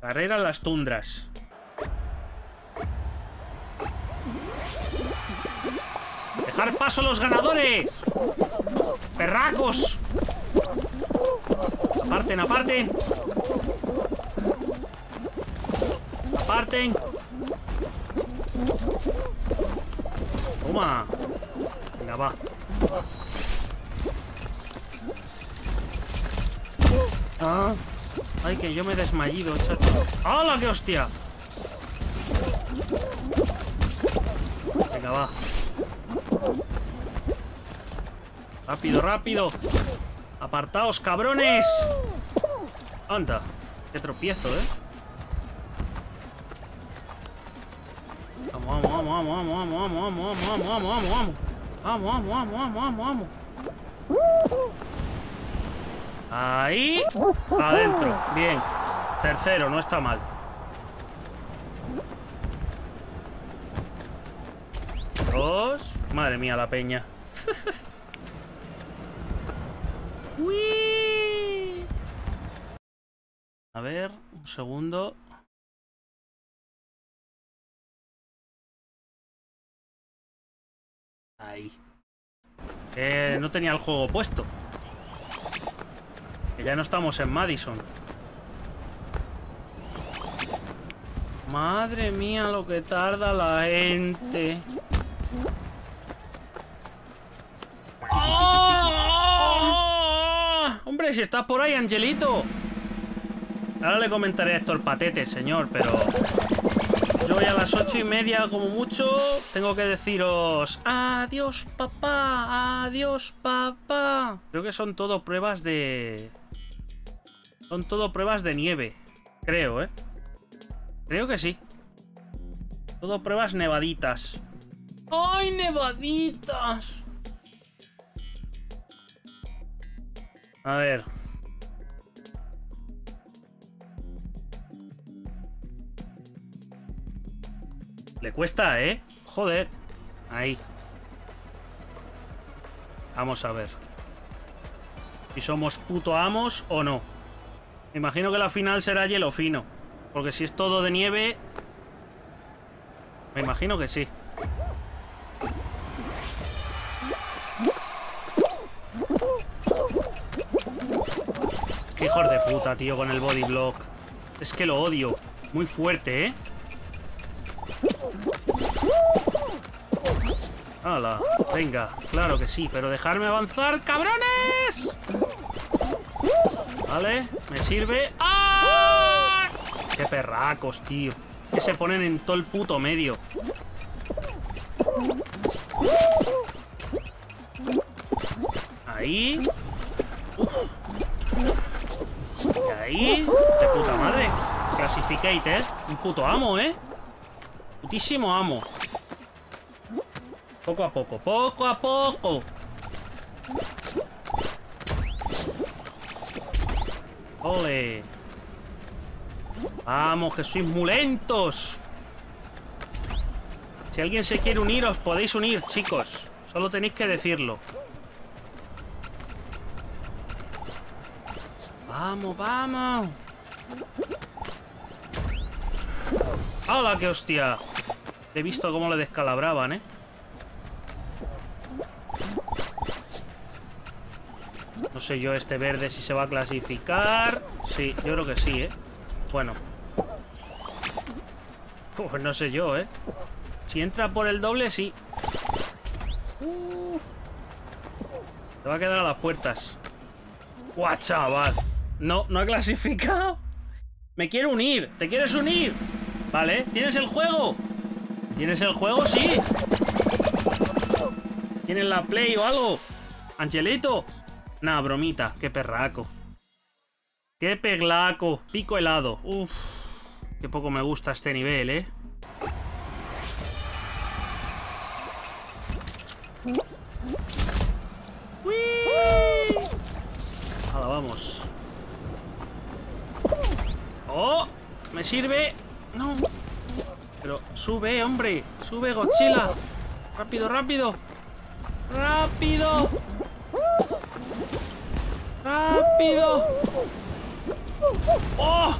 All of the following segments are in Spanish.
Carrera a las tundras. ¡Dejar paso a los ganadores! ¡Perracos! Aparten, aparten. Aparten. Toma. Venga, va. Ah. Ay, que yo me he desmayido, chato. ¡Hala, qué hostia! Venga, va. Rápido, rápido. Apartaos, cabrones. Anda. Qué tropiezo, eh. Vamos, vamos, vamos, vamos, vamos, vamos, vamos, vamos, vamos, vamos. Vamos, vamos, vamos, vamos, vamos. Ahí. Adentro. Bien. Tercero, no está mal. Dos. Madre mía, la peña. Uy. A ver, un segundo. Ahí. No tenía el juego puesto. Que ya no estamos en Madison. Madre mía, lo que tarda la gente. Hombre, si estás por ahí, Angelito. Ahora le comentaré a Héctor Patete, señor, pero yo voy a las 8:30 como mucho. Tengo que deciros adiós, papá. Adiós, papá. Creo que son todo pruebas de... Son todo pruebas de nieve. Creo, ¿eh? Creo que sí. Todo pruebas nevaditas. ¡Ay, nevaditas! A ver. Le cuesta, ¿eh? Joder. Ahí. Vamos a ver. Si somos puto amos o no. Me imagino que la final será hielo fino. Porque si es todo de nieve... Me imagino que sí. Qué hijos de puta, tío, con el body block. Es que lo odio. Muy fuerte, ¿eh? ¡Hala! Venga, claro que sí, pero dejarme avanzar, cabrones. Vale, me sirve. ¡Ah! ¡Qué perracos, tío! Que se ponen en todo el puto medio. Ahí. Y ahí. De puta madre. Classificated. Un puto amo, ¿eh? Putísimo amo. Poco a poco, poco a poco. Ole. Vamos, que sois muy lentos. Si alguien se quiere unir, os podéis unir, chicos. Solo tenéis que decirlo. Vamos, vamos. ¡Hala, qué hostia! He visto cómo le descalabraban, ¿eh? No sé yo este verde si se va a clasificar. Sí, yo creo que sí, ¿eh? Bueno. Pues no sé yo, ¿eh? Si entra por el doble, sí. Se va a quedar a las puertas. ¡Guau, chaval! No, no ha clasificado. Me quiero unir. ¿Te quieres unir? Vale, ¿tienes el juego? ¿Tienes el juego? Sí. ¿Tienes la Play o algo? Angelito. Nah, bromita. Qué perraco. Qué peglaco. Pico helado. Uf. Qué poco me gusta este nivel, ¿eh? ¡Uy! Ahora vamos. ¡Oh! Me sirve... No. Pero sube, hombre. Sube, Godzilla. Rápido, rápido. Rápido. Rápido. ¡Oh!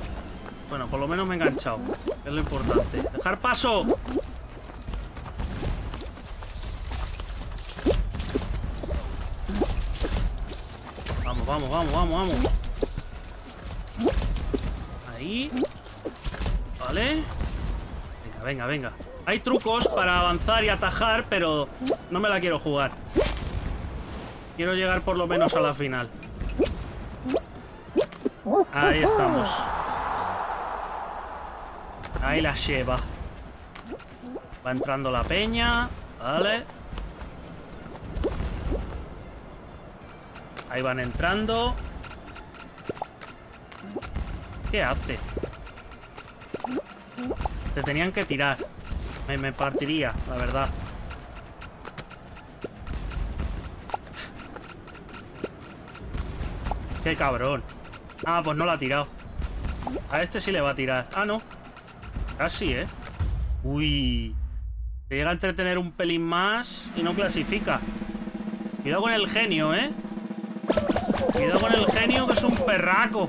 Bueno, por lo menos me he enganchado, es lo importante. ¡Dejar paso! Vamos, vamos, vamos, vamos, vamos. Ahí. Vale. Venga, venga, venga. Hay trucos para avanzar y atajar, pero no me la quiero jugar. Quiero llegar por lo menos a la final. Ahí estamos. Ahí la lleva. Va entrando la peña. Vale. Ahí van entrando. ¿Qué hace? Te tenían que tirar. Me partiría, la verdad. Qué cabrón. Ah, pues no la ha tirado. A este sí le va a tirar. Ah, no. Casi, ¿eh? Uy. Se llega a entretener un pelín más y no clasifica. Cuidado con el genio, ¿eh? Cuidado con el genio, que es un perraco.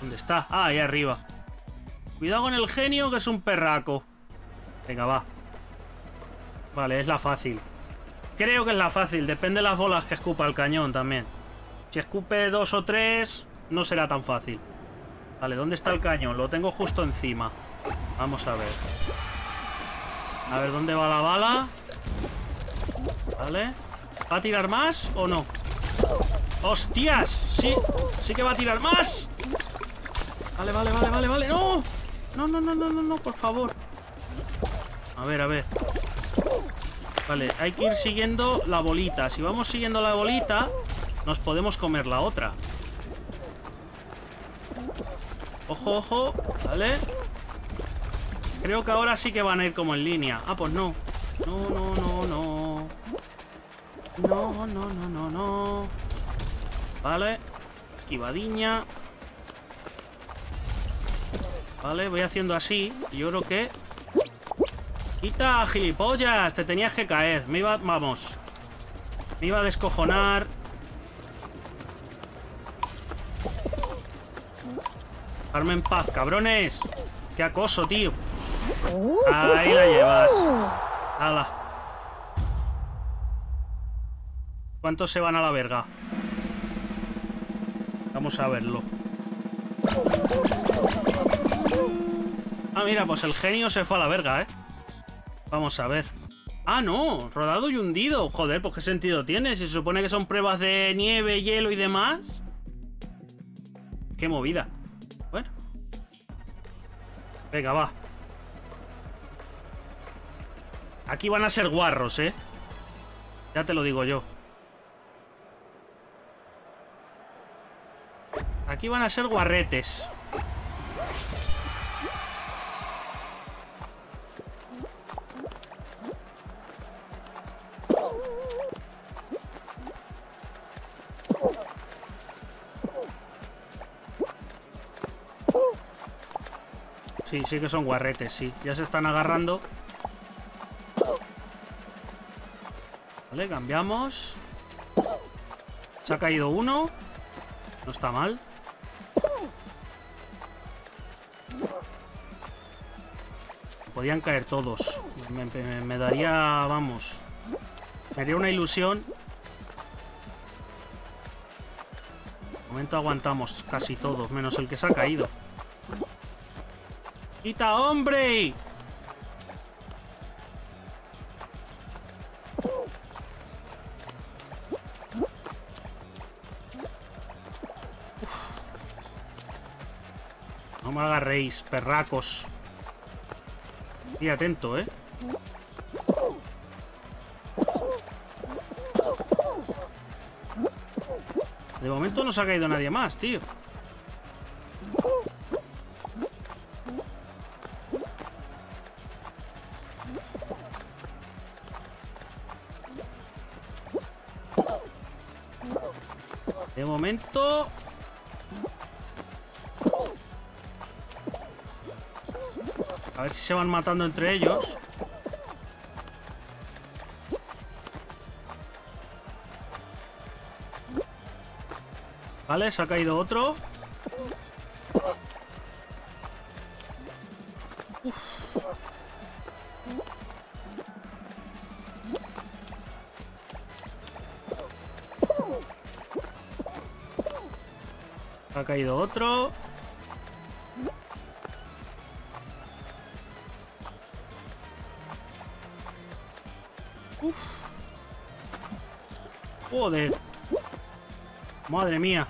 ¿Dónde está? Ah, ahí arriba. Cuidado con el genio, que es un perraco. Venga, va. Vale, es la fácil. Creo que es la fácil. Depende de las bolas que escupa el cañón también. Si escupe 2 o 3, no será tan fácil. Vale, ¿dónde está el cañón? Lo tengo justo encima. Vamos a ver. A ver, ¿dónde va la bala? Vale. ¿Va a tirar más o no? ¡Hostias! Sí, sí que va a tirar más. Vale, vale, vale, vale, vale. ¡No! No, no, no, no, no, no, por favor. A ver, a ver. Vale, hay que ir siguiendo la bolita. Si vamos siguiendo la bolita, nos podemos comer la otra. Ojo, ojo. Vale. Creo que ahora sí que van a ir como en línea. Ah, pues no. No, no, no, no. No, no, no, no, no. Vale. Esquivadiña. Vale, voy haciendo así. Yo creo que... ¡Quita, gilipollas! Te tenías que caer. Me iba... Vamos. Me iba a descojonar. Dejarme en paz, cabrones. ¡Qué acoso, tío! Ahí la llevas. ¡Hala! ¿Cuántos se van a la verga? Vamos a verlo. Ah, mira, pues el genio se fue a la verga, ¿eh? Vamos a ver. ¡Ah, no! Rodado y hundido. Joder, pues qué sentido tiene. Si se supone que son pruebas de nieve, hielo y demás. ¡Qué movida! Bueno. Venga, va. Aquí van a ser guarros, ¿eh? Ya te lo digo yo. Aquí van a ser guarretes. Sí, sí que son guarretes, sí. Ya se están agarrando. Vale, cambiamos. Se ha caído uno. No está mal. Podían caer todos. Me daría, vamos. Me haría una ilusión. De momento aguantamos casi todos, menos el que se ha caído. ¡Quita, hombre! Uf. No me agarréis, perracos. Y atento, ¿eh? De momento no se ha caído nadie más, tío. De momento... A ver si se van matando entre ellos. Vale, se ha caído otro. Ha caído otro. Uf. Joder. Madre mía.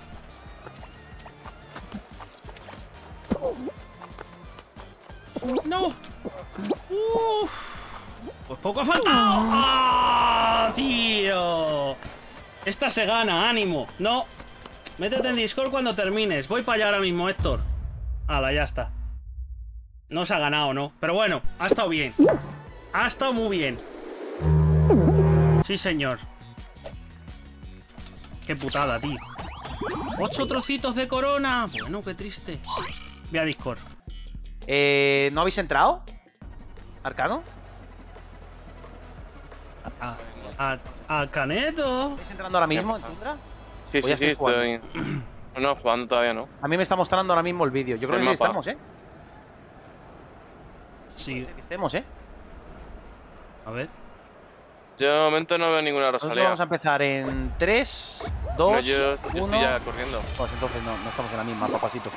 No. Uf. Pues poco ha faltado. ¡Ah, tío! Esta se gana, ánimo. No. Métete en Discord cuando termines. Voy para allá ahora mismo, Héctor. Hala, ya está. No se ha ganado, ¿no? Pero bueno, ha estado bien. Ha estado muy bien. Sí, señor. Qué putada, tío. 8 trocitos de corona. Bueno, qué triste. Ve a Discord. ¿No habéis entrado? ¿Arcano? A Caneto. ¿Estáis entrando ahora mismo? ¿Entra? Sí, sí, sí, estoy no, jugando todavía, ¿no? A mí me está mostrando ahora mismo el vídeo. Yo creo que sí estamos, ¿eh? Sí. Pues que estemos, ¿eh? A ver. Yo de momento no veo ninguna Rosalía. Vamos a empezar en 3, 2, no, yo 1... estoy ya corriendo. Pues entonces no estamos en la misma, papasito.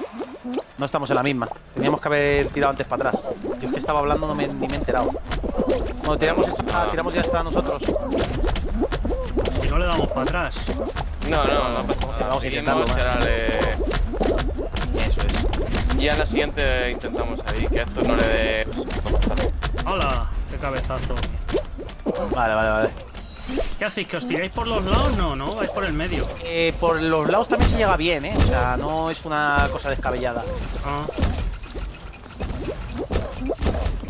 No estamos en la misma. Teníamos que haber tirado antes para atrás. Yo es que estaba hablando, ni me he enterado. Cuando tiramos esto, tiramos ya hasta nosotros. Si no le damos para atrás. No pasa nada. Vamos a intentarlo, eso es. Y a la siguiente intentamos ahí, que esto no le dé... ¡Hola! ¡Qué cabezazo! Vale. ¿Qué hacéis? ¿Que os tiráis por los lados? No, vais por el medio. Por los lados también se llega bien, ¿eh? O sea, no es una cosa descabellada. Ah.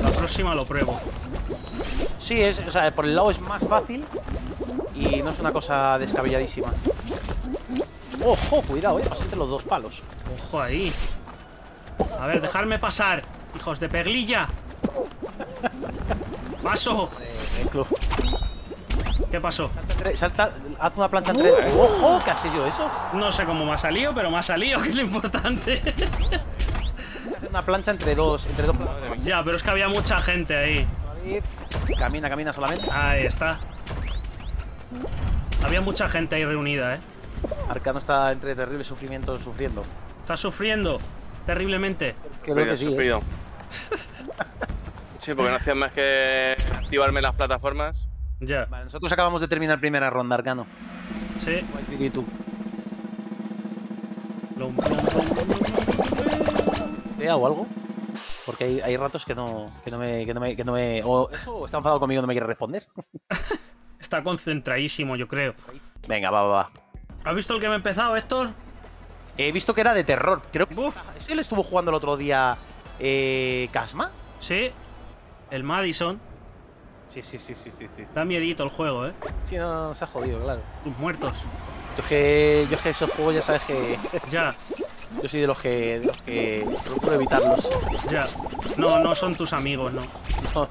La próxima lo pruebo. Sí, o sea, por el lado es más fácil y no es una cosa descabelladísima. ¡Ojo! Cuidado, pasé entre los dos palos. ¡Ojo ahí! A ver, dejadme pasar, hijos de perlilla. ¡Paso! ¿Qué pasó? Salta, haz una plancha en 3. ¡Ojo! ¿Qué has hecho eso? No sé cómo me ha salido, pero me ha salido, que es lo importante. Una plancha entre dos. Ya, pero es que había mucha gente ahí. Camina solamente. Ahí está. Había mucha gente ahí reunida, ¿eh? Arcano está entre terribles sufrimientos sufriendo. Está sufriendo terriblemente. Creo que sí, sufrido. Sí, porque no hacían más que activarme las plataformas. Ya. Vale, nosotros acabamos de terminar primera ronda, Arcano. Sí. Y tú. ¿Te hago algo? Porque hay ratos que no me o eso está enfadado conmigo, no me quiere responder. Está concentradísimo, yo creo. Venga, va. ¿Has visto el que me ha empezado, Héctor? He visto que era de terror. Creo que él estuvo jugando el otro día. ¿Casma? Sí. El Madison. Sí. Da miedito el juego, ¿eh? Sí, no, se ha jodido, claro. Tus muertos. Yo es que esos juegos ya sabes que. Ya. Yo soy de los que procuro evitarlos. Ya. No son tus amigos, ¿no? No,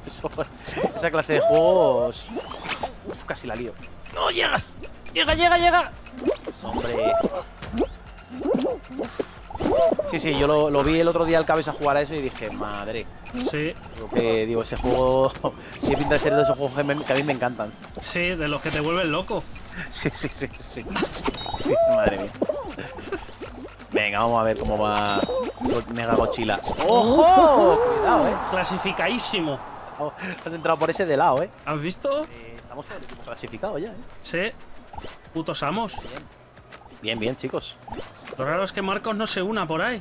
esa clase de juegos. Uf, casi la lío. ¡No llegas! ¡Llega! ¡Hombre! Sí, yo lo vi el otro día al cabeza jugar a eso y dije, madre. Sí. Digo, ese juego... sí, pinta de ser de esos juegos que a mí me encantan. Sí, de los que te vuelven loco. Sí. Madre mía. Venga, vamos a ver cómo va Mega Godzilla. ¡Ojo! Cuidado, clasificadísimo. Has entrado por ese de lado, ¿eh? ¿Has visto? Estamos por el equipo clasificado ya, ¿eh? Sí. Putos amos. Bien, chicos. Lo raro es que Marcos no se una por ahí.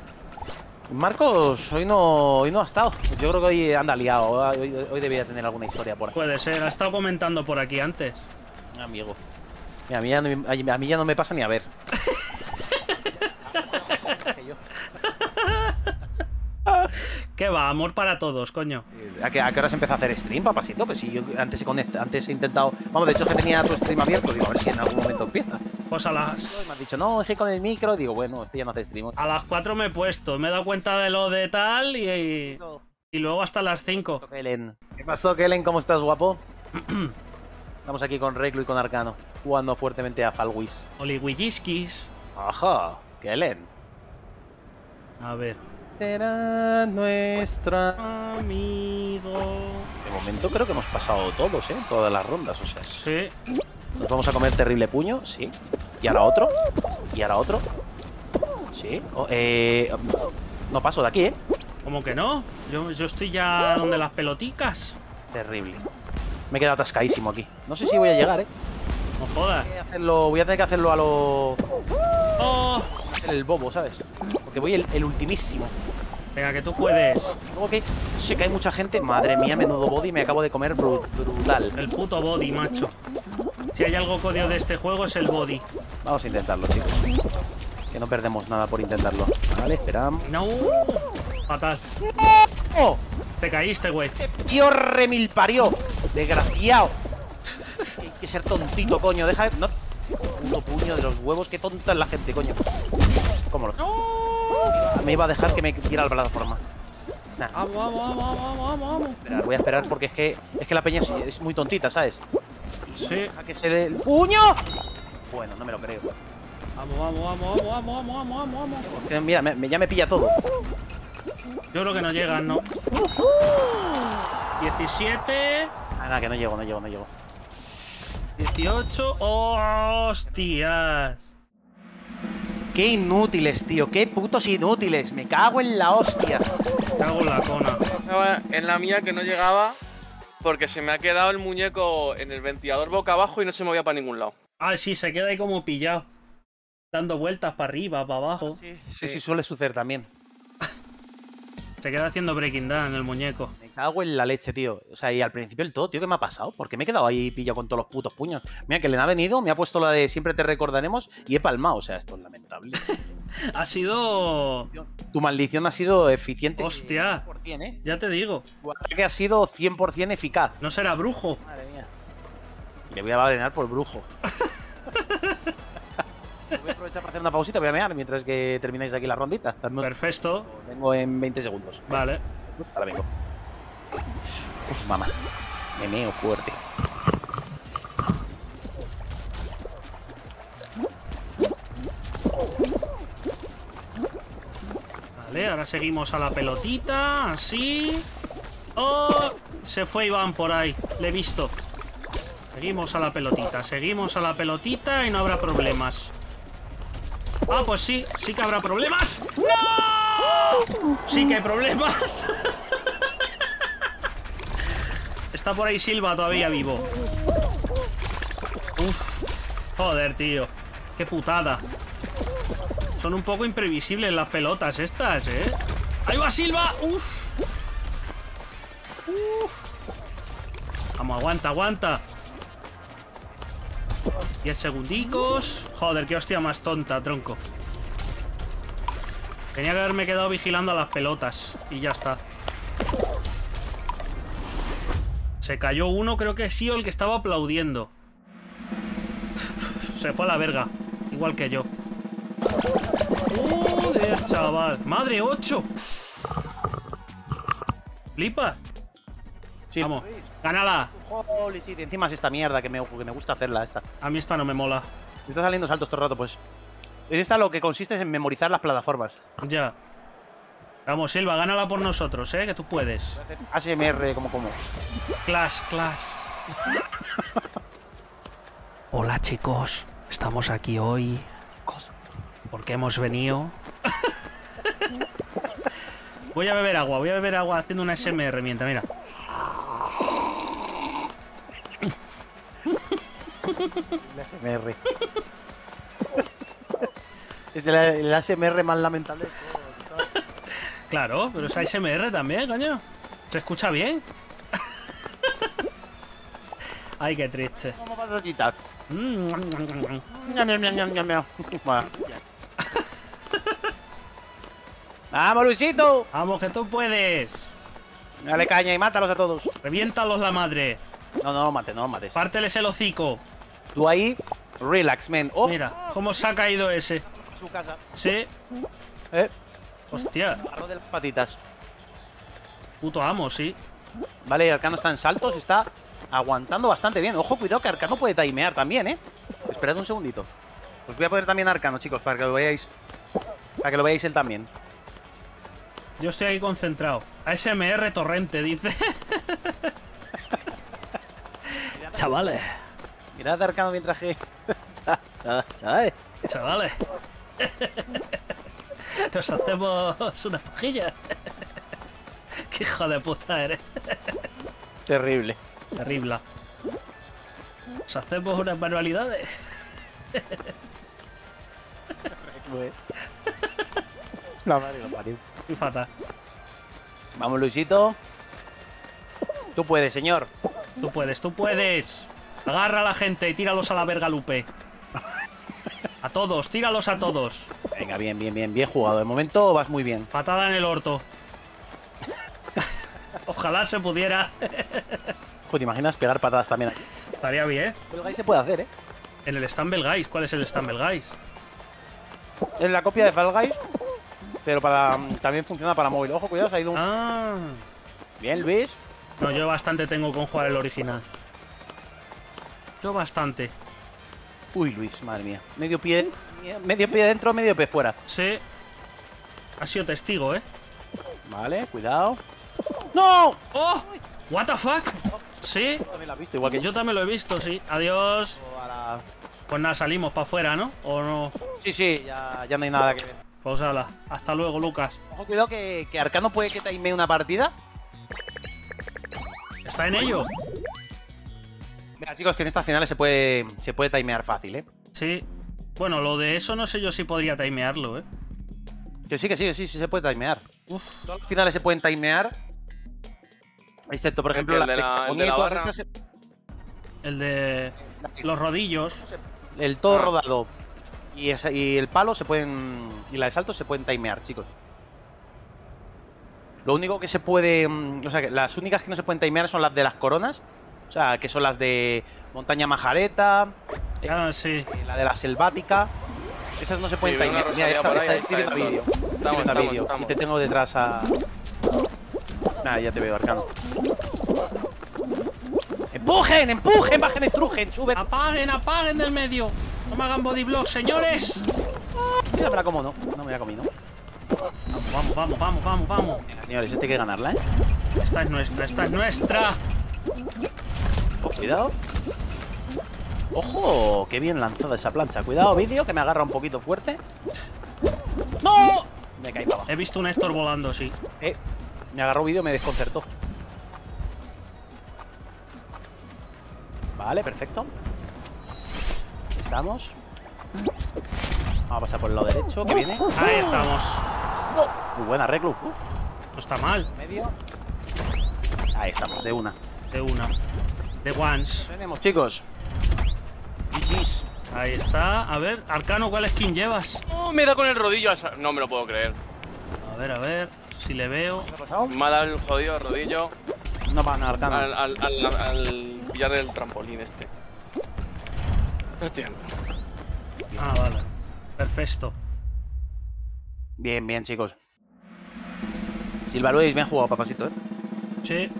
Marcos hoy no ha estado. Yo creo que hoy anda liado. Hoy debería tener alguna historia por ahí. Puede ser, ha estado comentando por aquí antes. Amigo. Mira, a mí ya no me pasa ni a ver. ¿Qué va? Amor para todos, coño. ¿A qué hora se empezó a hacer stream, papasito? Pues si yo antes he intentado... Vamos, de hecho es que tenía tu stream abierto. Digo, a ver si en algún momento empieza. Pues a las... Me has dicho, no, dejé con el micro. Digo, bueno, este ya no hace stream. A las 4 me he puesto. Me he dado cuenta de lo de tal y luego hasta las 5. ¿Qué pasó, Kellen? ¿Cómo estás, guapo? Estamos aquí con Reclu y con Arcano, jugando fuertemente a Fall Guys. Oliwilliskis. Ajá, Kellen. A ver... será nuestro amigo. De momento creo que hemos pasado todos, ¿eh? Todas las rondas, o sea. Sí. Nos vamos a comer terrible puño, sí. Y ahora otro. Y ahora otro. Sí. Oh, no paso de aquí, ¿eh? ¿Cómo que no? Yo estoy ya donde las peloticas. Terrible. Me he quedado atascadísimo aquí. No sé si voy a llegar, ¿eh? No jodas. Voy a tener que hacerlo a lo... ¡Oh! El bobo, ¿sabes? Porque voy el ultimísimo. Venga, que tú puedes. ¿Cómo que? Se cae mucha gente. Madre mía, menudo body. Me acabo de comer brutal. El puto body, macho. Si hay algo código de este juego es el body. Vamos a intentarlo, chicos. Que no perdemos nada por intentarlo. Vale, esperamos. ¡No! Fatal. ¡Oh! Te caíste, güey. ¡Tío remilparió! ¡Desgraciado! Hay que ser tontito, coño. Deja de... No. Puto puño de los huevos. Qué tonta es la gente, coño. ¿Cómo lo...? ¡No! Me iba a dejar que me tira la plataforma. Nah. Vamos. Voy a esperar porque es que la peña es muy tontita, ¿sabes? Y sí. Deja que se dé el puño. Bueno, no me lo creo. Vamos. Porque mira, ya me pilla todo. Yo creo que no llegan, ¿no? 17. Ah, nada, que no llego. 18. ¡Oh, hostias! ¡Qué inútiles, tío! ¡Qué putos inútiles! ¡Me cago en la hostia! Me cago en la cona. En la mía que no llegaba porque se me ha quedado el muñeco en el ventilador boca abajo y no se movía para ningún lado. Ah, sí, se queda ahí como pillado. Dando vueltas para arriba, para abajo. Sí, suele suceder también. Se queda haciendo breaking down el muñeco. Me cago en la leche, tío. O sea, y al principio el todo, tío, ¿qué me ha pasado? ¿Por qué me he quedado ahí pillado con todos los putos puños? Mira, que le ha venido, me ha puesto la de siempre te recordaremos y he palmado. O sea, esto es lamentable. Ha sido... Tu maldición ha sido eficiente. Hostia, 100%, ¿eh? Ya te digo. Tu ataque ha sido 100% eficaz. No será brujo. Madre mía. Le voy a balenar por brujo. Voy a aprovechar para hacer una pausita, voy a mear mientras que termináis aquí la rondita. Perfecto. Vengo en 20 segundos. Vale. Ahora vengo. Uf, mamá. Me meo fuerte. Vale, ahora seguimos a la pelotita. Así. ¡Oh! Se fue Iván por ahí. Le he visto. Seguimos a la pelotita y no habrá problemas. Ah, pues sí, sí que habrá problemas. ¡No! Sí que hay problemas. Está por ahí Silva todavía vivo. Uf. Joder, tío. Qué putada. Son un poco imprevisibles las pelotas estas, ¿eh? ¡Ahí va Silva! ¡Uf! ¡Uf! Vamos, aguanta. 10 segundicos. Joder, qué hostia más tonta, tronco. Tenía que haberme quedado vigilando a las pelotas. Y ya está. Se cayó uno, creo que sí, o el que estaba aplaudiendo. Se fue a la verga. Igual que yo. Joder, chaval. Madre 8. Flipa. Sí. Vamos. ¡Gánala! Holy shit, encima es esta mierda que me gusta hacerla, esta. A mí esta no me mola. Me está saliendo saltos todo el rato, pues. En esta lo que consiste es en memorizar las plataformas. Ya. Vamos, Silva, gánala por nosotros, ¿eh? Que tú puedes. ASMR, como. Clash. Hola, chicos. Estamos aquí hoy. Porque hemos venido. Voy a beber agua haciendo una ASMR mientras, mira. El ASMR. Es el ASMR más lamentable del juego, ¿sabes? Claro, pero es ASMR también, coño. ¿Se escucha bien? Ay, qué triste. Vamos a quitar. Vamos, Luisito. Vamos, que tú puedes. Dale caña y mátalos a todos. Reviéntalos la madre. No lo mates. Párteles el hocico. Tú ahí, relax, men. Oh. Mira, cómo se ha caído ese. A su casa. Sí. Hostia. Barro de las patitas. Puto amo, sí. Vale, Arcano está en saltos, está aguantando bastante bien. Ojo, cuidado que Arcano puede timear también, ¿eh? Esperad un segundito. Os voy a poner también Arcano, chicos, para que lo veáis él también. Yo estoy ahí concentrado. ASMR torrente, dice. Chavales. Mirad arcano mientras que... Chavales. Nos hacemos unas pajillas. Qué hijo de puta eres. Terrible. Terrible. Nos hacemos unas manualidades. La madre lo parió. Y fatal. Vamos, Luisito. Tú puedes, señor. Tú puedes, tú puedes. Agarra a la gente y tíralos a la verga, Lupe. A todos, tíralos a todos. Venga, bien jugado. De momento vas muy bien. Patada en el orto. Ojalá se pudiera. Joder, ¿te imaginas pegar patadas también aquí? Estaría bien. El guys se puede hacer, ¿eh? En el Stumble Guys. ¿Cuál es el Stumble Guys? Es la copia de Fall Guys, pero para también funciona para móvil. Ojo, cuidado, se ha ido un... Ah. Bien, Luis. No, yo bastante tengo con jugar el original. Yo bastante. Uy, Luis, madre mía. Medio pie dentro, medio pie fuera. Sí. Ha sido testigo, ¿eh? Vale, cuidado. ¡No! ¡Oh! ¿What the fuck? Sí. Yo también lo he visto, sí. Adiós. Pues nada, salimos para afuera, ¿no? ¿O no? Sí, ya no hay nada que ver. Pues hala. Hasta luego, Lucas. Ojo, cuidado que Arcano puede que timee una partida. ¿Está en ello? Mira, chicos, que en estas finales se puede timear fácil, ¿eh? Sí. Bueno, lo de eso no sé yo si podría timearlo, ¿eh? Que sí, se puede timear. Uf. Todas las finales se pueden timear. Excepto, por ejemplo, el de los rodillos. El todo rodado. Y el palo se pueden... Y la de salto se pueden timear, chicos. Lo único que se puede... O sea, las únicas que no se pueden timear son las de las coronas. O sea, que son las de montaña majareta. Sí. La de la selvática. Esas no se pueden timear. Mira, está viendo vídeo. Y te tengo detrás a... Nada, ya te veo, Arcano. ¡Empujen! ¡Empujen! ¡Bajen, estrujen! ¡Suben! ¡Apaguen! ¡Apaguen del medio! ¡No me hagan bodyblock, señores! Esa me la como, no. No me la comí, ¿no? Vamos. Venga, señores, esta hay que ganarla, ¿eh? Esta es nuestra. Oh, cuidado. ¡Ojo! ¡Qué bien lanzada esa plancha! Cuidado, vídeo, que me agarra un poquito fuerte. ¡No! Me caí para abajo. He visto un Héctor volando, sí. Me agarró vídeo, me desconcertó. Vale, perfecto. Estamos. Vamos a pasar por el lado derecho, que viene. Ahí estamos. Muy buena, Reclu. No está mal. Medio. Ahí estamos, de una. De ones. Tenemos, chicos. GG's. Ahí está. A ver, Arcano, ¿cuál skin llevas? Oh, me da con el rodillo. No me lo puedo creer. A ver. Si le veo. ¿Qué ha pasado? Me ha dado el jodido rodillo. No van a Arcano. Al pillar el trampolín este. No tiempo. Ah, vale. Perfecto. Bien, chicos. Silva Luis, bien jugado, papacito, ¿eh? Sí.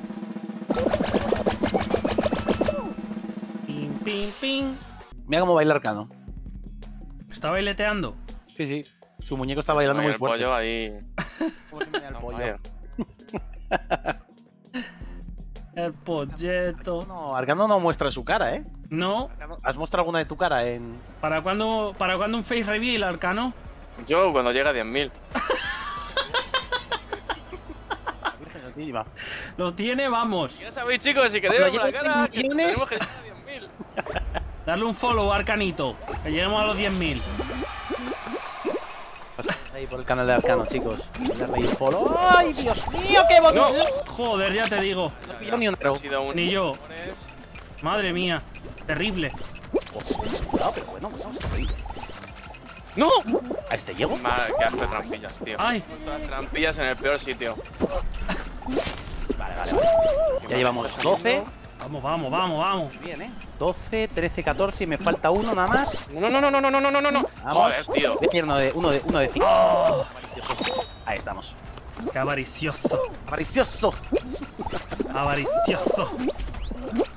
Ping. Mira cómo baila Arcano. ¿Está baileteando? Sí. Su muñeco está bailando muy fuerte. El pollo ahí. ¿Cómo se me da el pollo? El polleto. Arcano no muestra su cara, ¿eh? No. ¿Has mostrado alguna de tu cara en...? ¿Para cuándo un face reveal, Arcano? Yo, cuando llega a 10.000. La Virgen Santísima. Lo tiene, vamos. Ya sabéis, chicos, si queréis ver la cara, que tenemos que llegar a 10.000. Darle un follow a Arcanito, que lleguemos a los 10.000. Ahí por el canal de Arcano, chicos. Darle un follow. ¡Ay, Dios mío, qué bonito! No. Joder, ya te digo. No, ni un error. Ni yo. Madre mía, terrible. Cuidado, pero bueno, pues vamos a reír. ¡No! ¿A este llego? Madre, qué asco de trampillas, tío. ¡Ay! Las trampillas en el peor sitio. Vale. Ya llevamos 12. Vamos. Bien, 12, 13, 14 y me falta uno nada más. No. Joder, tío. Uno de 5. ¡Oh! Ahí estamos. ¡Qué avaricioso!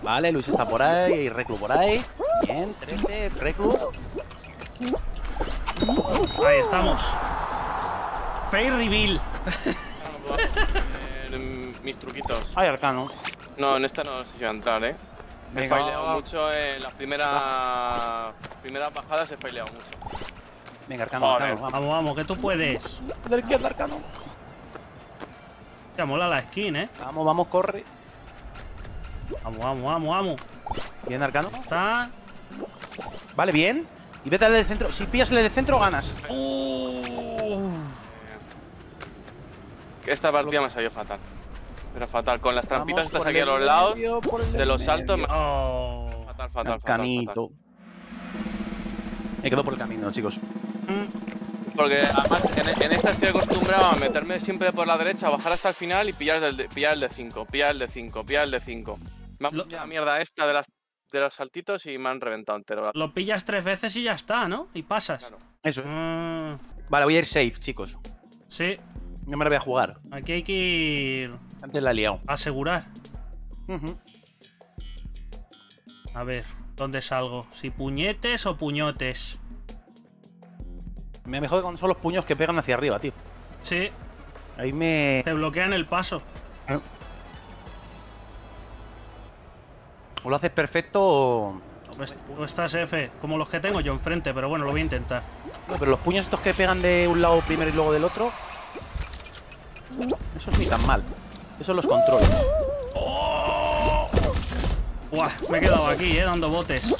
Vale, Luis está por ahí y Reclu por ahí. Bien, 13, Reclu. Ahí estamos. Fair reveal. mis truquitos. Hay arcano. No, en esta no sé si voy a entrar, eh. He faileado mucho, las primeras bajadas he faileado mucho. Venga, arcano, arcano, vamos, vamos, que tú puedes. De la izquierda, arcano. Te mola la skin, eh. Vamos, vamos, corre. Vamos, vamos, vamos, vamos. Bien, arcano. Está. Vale, bien. Y vete al del centro. Si pillas el del centro, ganas. Esta partida me salió fatal. Pero fatal, con las trampitas estas aquí a los lados de los saltos. Fatal, fatal, fatal. Me quedo por el camino, chicos. Porque además en esta estoy acostumbrado a meterme siempre por la derecha, bajar hasta el final y pillar el de 5, pillar el de 5, pillar el de 5. Me ha pillado la mierda esta de los saltitos y me han reventado entero. Lo pillas 3 veces y ya está, ¿no? Y pasas. Claro. Eso es. Vale, voy a ir safe, chicos. Sí. No me la voy a jugar. Aquí hay que ir... Antes la he liado. Asegurar. A ver, ¿dónde salgo? ¿Si puñetes o puñotes? Me mejor cuando son los puños que pegan hacia arriba, tío. Sí. Ahí me... Te bloquean el paso. O lo haces perfecto o... O estás F, como los que tengo yo enfrente, pero bueno, lo voy a intentar. No, pero los puños estos que pegan de un lado primero y luego del otro... Eso sí, tan mal. Eso los controlo. Buah, me he quedado aquí, dando botes.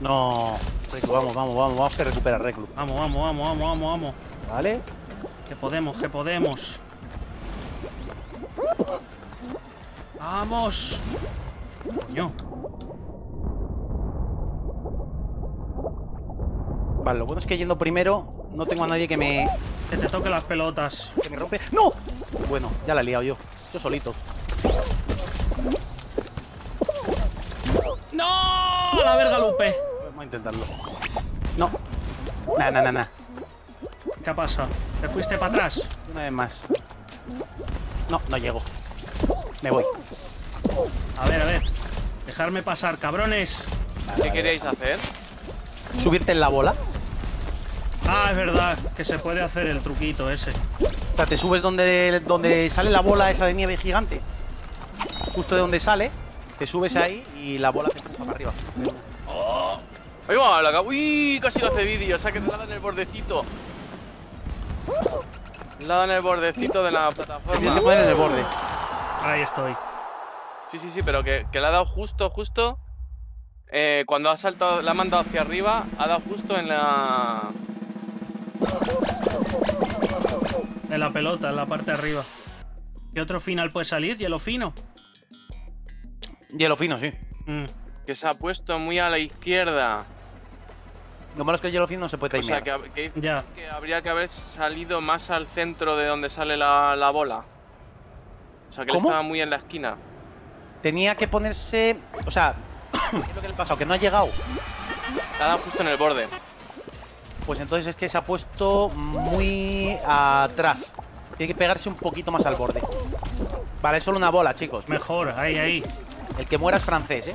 No. Reclu, vamos, vamos, vamos, vamos, que recupera Reclu. Vamos, vamos, vamos, vamos, vamos, vamos. Vale. Que podemos, que podemos. Vamos. Coño. Vale, lo bueno es que yendo primero no tengo a nadie que me... Que te toque las pelotas. Que me rompe. ¡No! Bueno, ya la he liado yo. Yo solito. ¡No! ¡A la verga, Lupe! Vamos a intentarlo. No. Nah, nah, nah, nah. ¿Qué ha pasado? ¿Te fuiste para atrás? Una vez más. No, no llego. Me voy. A ver, a ver. Dejarme pasar, cabrones. Vale, ¿qué queréis hacer? ¿Subirte en la bola? Ah, es verdad, que se puede hacer el truquito ese. O sea, te subes donde sale la bola esa de nieve gigante. Justo de donde sale, te subes ahí y la bola te empuja para arriba. ¡Oh! ¡Ahí va! La... ¡Uy! Casi lo hace vídeo, o sea que te la dan en el bordecito. La dan en el bordecito de la plataforma. Se puede en el borde. Ahí estoy. Sí, sí, sí, pero que la ha dado justo, justo. Cuando ha saltado, la ha mandado hacia arriba, ha dado justo en la... En la pelota, en la parte de arriba. ¿Qué otro final puede salir? ¿Hielo fino? Hielo fino, sí. Que se ha puesto muy a la izquierda. Lo malo es que el hielo fino no se puede timear. O sea, que habría que haber salido más al centro de donde sale la bola. O sea, que él estaba muy en la esquina. Tenía que ponerse... O sea, ¿qué es lo que le ha pasado? Que no ha llegado. La ha dado justo en el borde. Pues entonces es que se ha puesto muy atrás. Tiene que pegarse un poquito más al borde. Vale, es solo una bola, chicos. Mejor, ahí, ahí. El que muera es francés, ¿eh?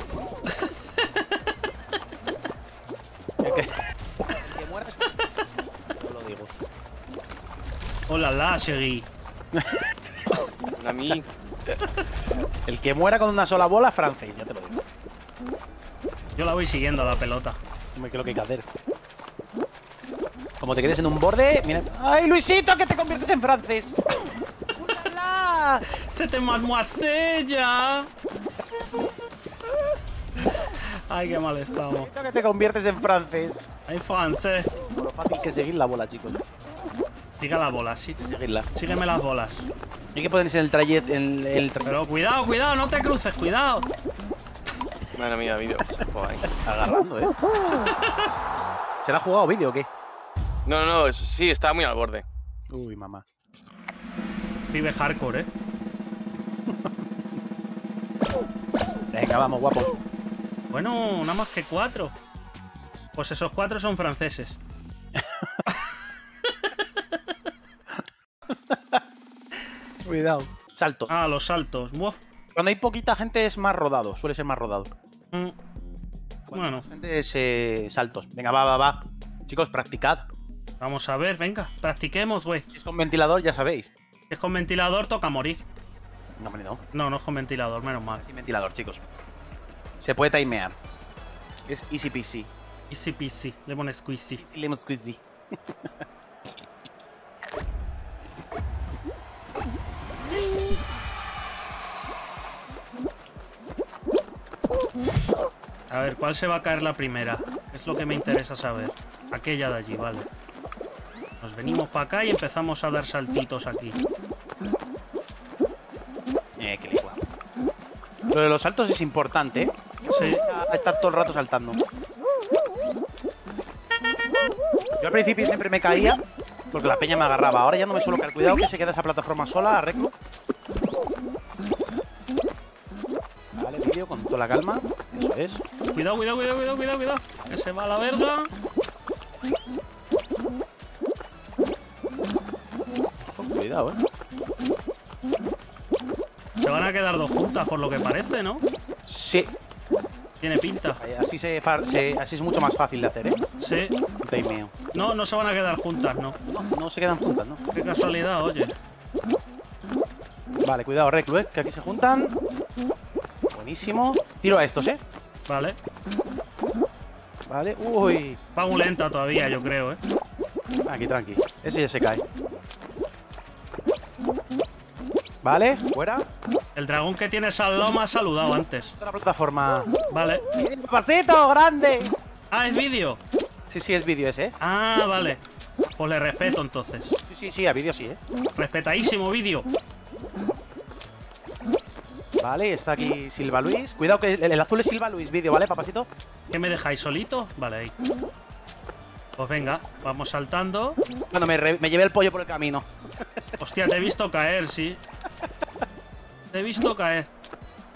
El que muera es francés. No lo digo. Hola, la seguí. A mí. El que muera con una sola bola es francés, ya te lo digo. Yo la voy siguiendo a la pelota. No me creo que hay que hacer. Como te quedes en un borde, mira... ¡Ay, Luisito, que te conviertes en francés! ¡Ulala! ¡Se te mademoiselle ya! ¡Ay, qué mal estamos! Luisito, que te conviertes en francés. ¡Ay, francés! Lo fácil que es seguir la bola, chicos. Siga la bola, sí. Seguirla. Sígueme las bolas. Hay que ponerse en el trayecto... Pero cuidado, cuidado, no te cruces, cuidado. Madre mía, vídeo. Agarrando, ¿eh? ¿Se la ha jugado vídeo o qué? No, no, no, sí, estaba muy al borde. Uy, mamá. Vive hardcore, ¿eh? Venga, vamos, guapo. Bueno, nada más que 4. Pues esos 4 son franceses. Cuidado. Salto. Ah, los saltos. Buah. Cuando hay poquita gente es más rodado, suele ser más rodado. Bueno. Gente es saltos. Venga, va, va, va. Chicos, practicad. Vamos a ver, venga, practiquemos, güey. Si es con ventilador, ya sabéis. Es con ventilador, toca morir. No, hombre, no. No, no es con ventilador, menos mal. Sin ventilador, chicos. Se puede timear. Es easy peasy. Easy peasy, lemon squeezy. Easy lemon squeezy. A ver, ¿cuál se va a caer la primera? Es lo que me interesa saber. Aquella de allí, vale. Nos venimos para acá y empezamos a dar saltitos aquí. Qué ligua. Lo de los saltos es importante, ¿eh? Sí. A estar todo el rato saltando. Yo al principio siempre me caía porque la peña me agarraba. Ahora ya no me suelo caer. Cuidado que se queda esa plataforma sola, arreglo. Vale, tío, con toda la calma. Eso es. Cuidado, cuidado, cuidado, cuidado, cuidado, cuidado. Que se va a la verga. Cuidado, ¿eh? Se van a quedar dos juntas, por lo que parece, ¿no? Sí. Tiene pinta. Así, así es mucho más fácil de hacer, ¿eh? Sí. No, no se van a quedar juntas, ¿no? No, no se quedan juntas, ¿no? Qué casualidad, oye. Vale, cuidado, Reclu, ¿eh? Que aquí se juntan. Buenísimo. Tiro a estos, ¿eh? Vale. Vale, uy. Va muy lenta todavía, yo creo, ¿eh? Aquí, tranqui. Ese ya se cae. Vale, fuera. El dragón que tienes al lado me ha saludado antes. Otra plataforma. Vale. ¡Pasito grande! Ah, es vídeo. Sí, sí, es vídeo ese, ¿eh? Ah, vale. Pues le respeto entonces. Sí, sí, sí, a vídeo sí, ¿eh? Respetadísimo vídeo. Vale, está aquí Silva Luis. Cuidado que el azul es Silva Luis vídeo, ¿vale, papasito? ¿Qué me dejáis solito? Vale, ahí. Pues venga, vamos saltando. Bueno, me llevé el pollo por el camino. Hostia, te he visto caer, sí. Te he visto caer.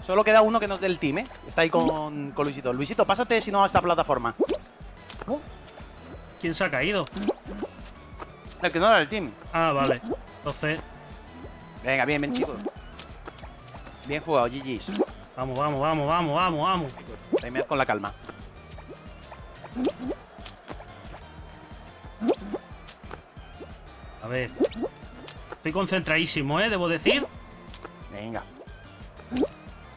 Solo queda uno que no es del team, ¿eh? Está ahí con Luisito. Luisito, pásate si no a esta plataforma. ¿Quién se ha caído? El que no era del team. Ah, vale. Entonces... Venga, bien, bien, chicos. Bien jugado, GG's. Vamos, vamos, vamos, vamos, vamos, vamos. Ahí me das con la calma. A ver. Estoy concentradísimo, ¿eh? Debo decir. Venga.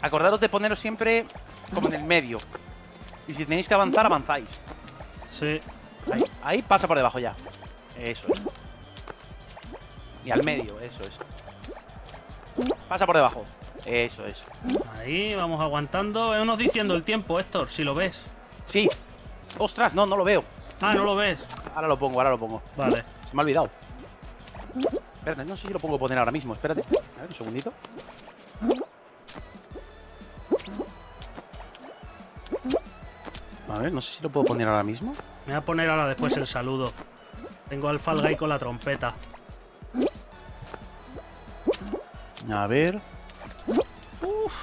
Acordaros de poneros siempre como en el medio. Y si tenéis que avanzar, avanzáis. Sí. Ahí, ahí pasa por debajo ya. Eso es. Y al medio, eso es. Pasa por debajo. Eso es. Ahí, vamos aguantando. Vemos diciendo el tiempo, Héctor, si lo ves. Sí. Ostras, no, no lo veo. Ah, no lo ves. Ahora lo pongo, ahora lo pongo. Vale. Se me ha olvidado. Espérate, no sé si lo puedo poner ahora mismo. Espérate. A ver, un segundito. A ver, no sé si lo puedo poner ahora mismo. Me voy a poner ahora después el saludo. Tengo al Fall Guy con la trompeta. A ver. Uf.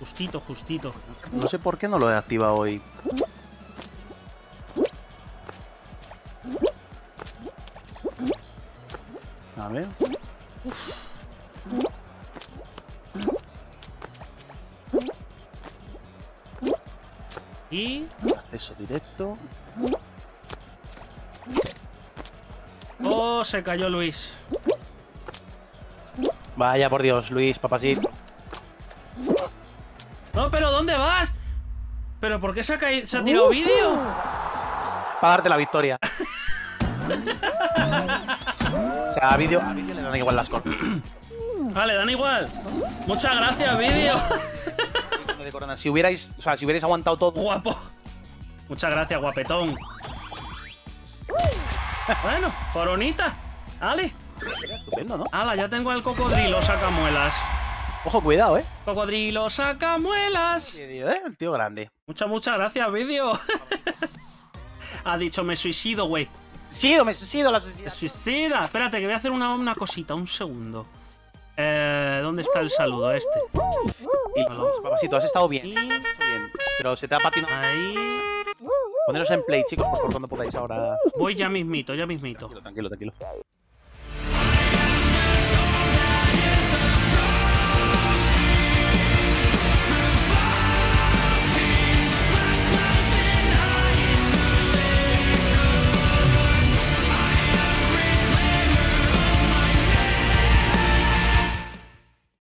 Justito, justito. No sé por qué no lo he activado hoy. A ver. Uf. Y... Acceso directo. Oh, se cayó Luis. Vaya, por Dios, Luis, papacito. No, pero ¿dónde vas? ¿Pero por qué se ha tirado vídeo? Para darte la victoria. O sea, a vídeo le dan igual las cosas. Vale, dan igual. Muchas gracias, vídeo. Si hubierais, o sea, si hubierais aguantado todo. Guapo. Muchas gracias, guapetón. Bueno, coronita. Ale. Estupendo, ¿no? Ala, ya tengo al cocodrilo sacamuelas. Ojo, cuidado, ¿eh? Cocodrilo sacamuelas. El tío grande. Muchas gracias, vídeo. Ha dicho, me suicido, güey. Me suicido, la suicida. Suicida. Espérate, que voy a hacer una cosita, un segundo. ¿Dónde está el saludo este? Papacito, has estado bien. Pero se te ha patinado. Ahí. Poneros en play, chicos, por favor, cuando podáis ahora. Voy ya mismito, ya mismito. Tranquilo, tranquilo, tranquilo.